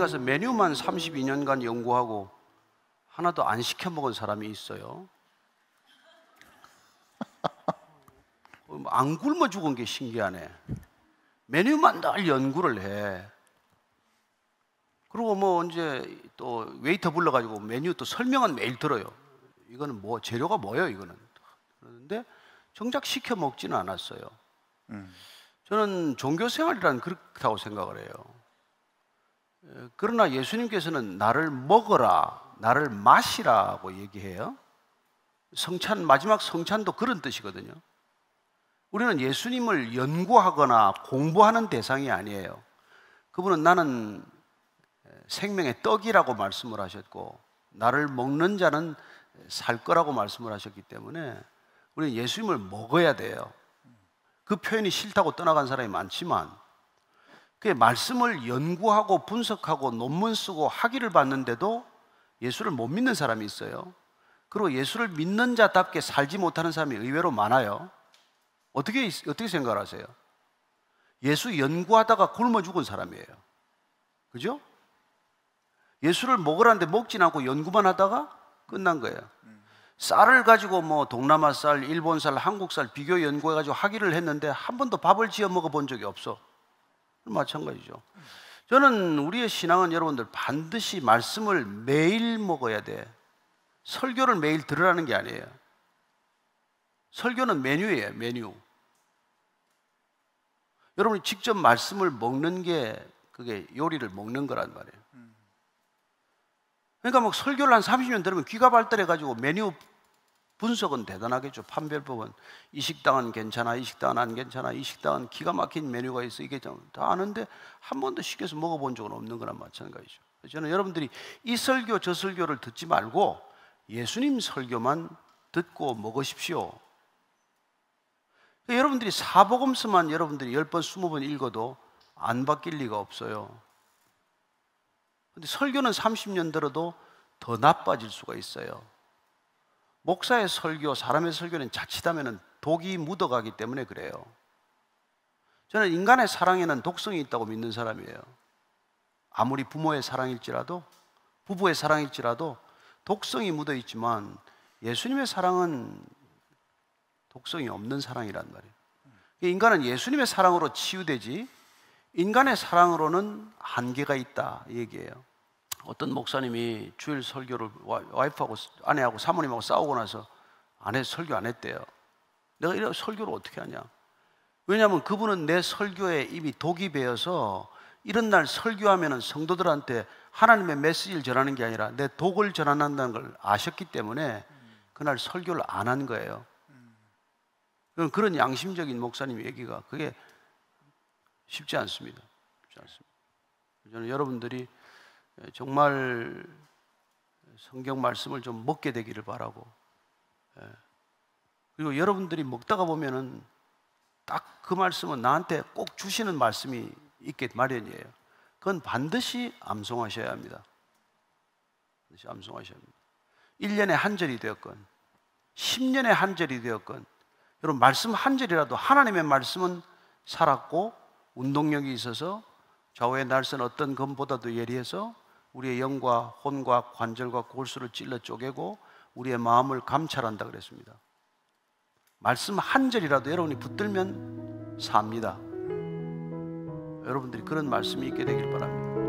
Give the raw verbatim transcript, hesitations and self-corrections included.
가서 메뉴만 삼십이 년간 연구하고 하나도 안 시켜 먹은 사람이 있어요. 안 굶어 죽은 게 신기하네. 메뉴만 날 연구를 해. 그리고 뭐 이제 또 웨이터 불러가지고 메뉴 또 설명은 매일 들어요. 이거는 뭐 재료가 뭐예요 이거는. 그런데 정작 시켜 먹지는 않았어요. 음. 저는 종교생활이란 그렇다고 생각을 해요. 그러나 예수님께서는 나를 먹어라, 나를 마시라고 얘기해요. 성찬, 마지막 성찬도 그런 뜻이거든요. 우리는 예수님을 연구하거나 공부하는 대상이 아니에요. 그분은 나는 생명의 떡이라고 말씀을 하셨고 나를 먹는 자는 살 거라고 말씀을 하셨기 때문에 우리는 예수님을 먹어야 돼요. 그 표현이 싫다고 떠나간 사람이 많지만 그 말씀을 연구하고 분석하고 논문 쓰고 학위를 받는데도 예수를 못 믿는 사람이 있어요. 그리고 예수를 믿는 자답게 살지 못하는 사람이 의외로 많아요. 어떻게, 어떻게 생각하세요? 예수 연구하다가 굶어 죽은 사람이에요. 그죠? 예수를 먹으라는데 먹진 않고 연구만 하다가 끝난 거예요. 쌀을 가지고 뭐 동남아 쌀, 일본 쌀, 한국 쌀 비교 연구해가지고 학위를 했는데 한 번도 밥을 지어 먹어본 적이 없어. 마찬가지죠. 저는 우리의 신앙은 여러분들 반드시 말씀을 매일 먹어야 돼. 설교를 매일 들으라는 게 아니에요. 설교는 메뉴예요, 메뉴. 여러분이 직접 말씀을 먹는 게 그게 요리를 먹는 거란 말이에요. 그러니까 막 설교를 한 삼십 년 들으면 귀가 발달해가지고 메뉴 분석은 대단하겠죠. 판별법은 이 식당은 괜찮아, 이 식당은 안 괜찮아, 이 식당은 기가 막힌 메뉴가 있어, 이게 다 아는데 한 번도 시켜서 먹어본 적은 없는 거랑 마찬가지죠. 저는 여러분들이 이 설교 저 설교를 듣지 말고 예수님 설교만 듣고 먹으십시오. 그러니까 여러분들이 사복음서만 여러분들이 열 번, 스무 번 읽어도 안 바뀔 리가 없어요. 근데 설교는 삼십 년 들어도 더 나빠질 수가 있어요. 목사의 설교, 사람의 설교는 자칫하면 독이 묻어가기 때문에 그래요. 저는 인간의 사랑에는 독성이 있다고 믿는 사람이에요. 아무리 부모의 사랑일지라도, 부부의 사랑일지라도 독성이 묻어있지만 예수님의 사랑은 독성이 없는 사랑이란 말이에요. 인간은 예수님의 사랑으로 치유되지 인간의 사랑으로는 한계가 있다 얘기예요. 어떤 목사님이 주일 설교를 와이프하고 아내하고 사모님하고 싸우고 나서 아내 설교 안 했대요. 내가 이런 설교를 어떻게 하냐. 왜냐하면 그분은 내 설교에 이미 독이 배어서 이런 날 설교하면 성도들한테 하나님의 메시지를 전하는 게 아니라 내 독을 전한다는 걸 아셨기 때문에 그날 설교를 안 한 거예요. 그런 양심적인 목사님 얘기가 그게 쉽지 않습니다. 쉽지 않습니다. 저는 여러분들이 정말 성경 말씀을 좀 먹게 되기를 바라고, 그리고 여러분들이 먹다가 보면은 딱 그 말씀은 나한테 꼭 주시는 말씀이 있게 마련이에요. 그건 반드시 암송하셔야 합니다. 반드시 암송하셔야 합니다. 일 년에 한 절이 되었건 십 년에 한 절이 되었건 여러분 말씀 한 절이라도 하나님의 말씀은 살았고 운동력이 있어서 좌우의 날선 어떤 검보다도 예리해서 우리의 영과 혼과 관절과 골수를 찔러 쪼개고 우리의 마음을 감찰한다 그랬습니다. 말씀 한 절이라도 여러분이 붙들면 삽니다. 여러분들이 그런 말씀이 있게 되길 바랍니다.